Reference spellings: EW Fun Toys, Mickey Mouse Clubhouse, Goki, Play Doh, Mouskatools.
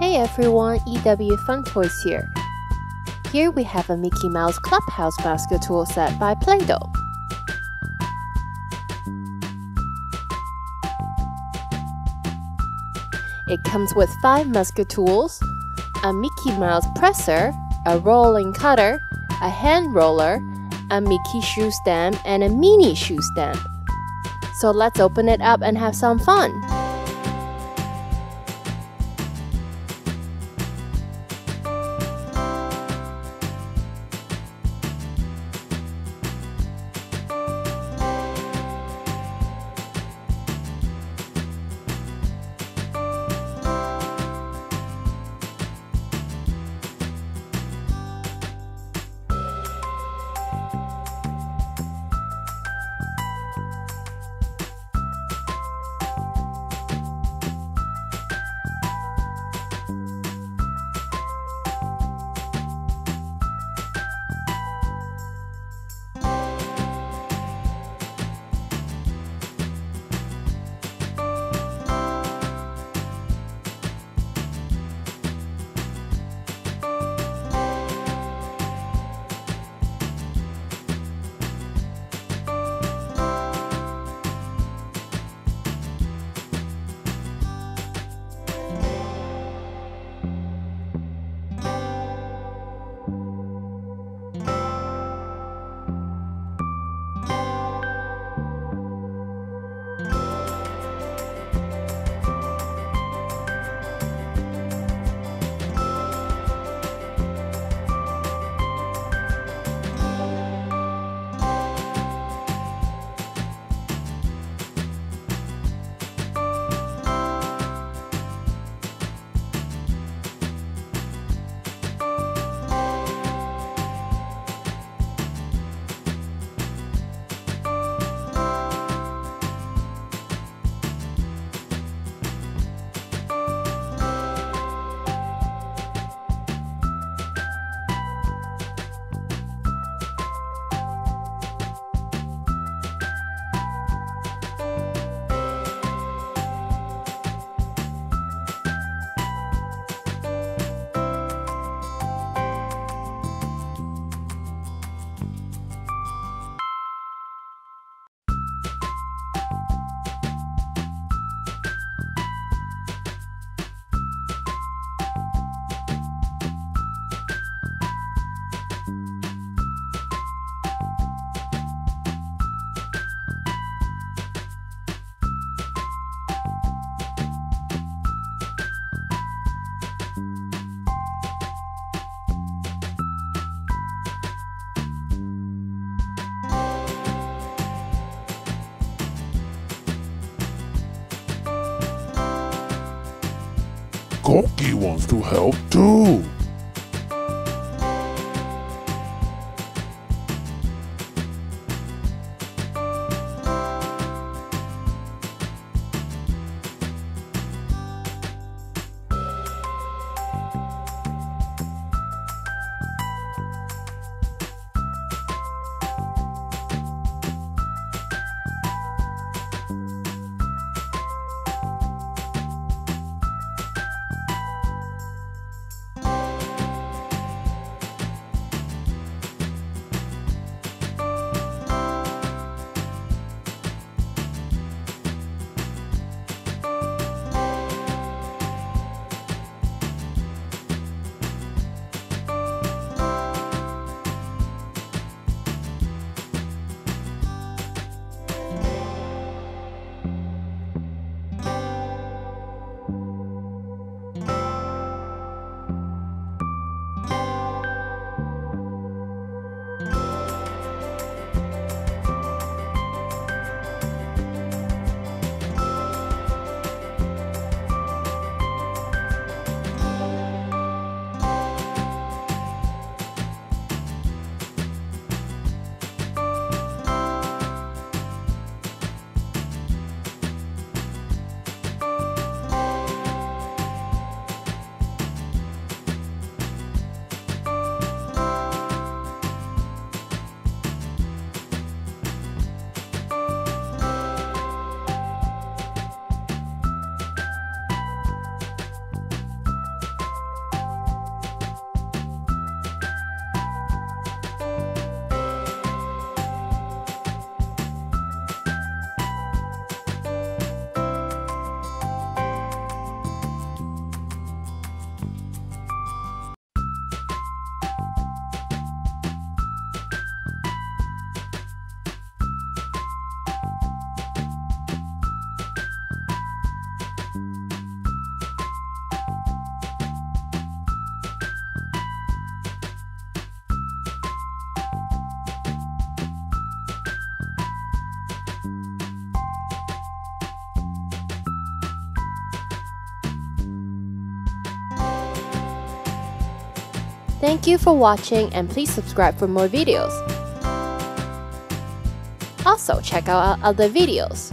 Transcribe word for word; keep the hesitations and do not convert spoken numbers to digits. Hey everyone, E W Fun Toys here. Here we have a Mickey Mouse Clubhouse basket tool set by Play Doh. It comes with five Mouskatools, a Mickey Mouse presser, a rolling cutter, a hand roller, a Mickey shoe stamp, and a mini shoe stamp. So let's open it up and have some fun! Goki wants to help too! Thank you for watching and please subscribe for more videos. Also check out our other videos.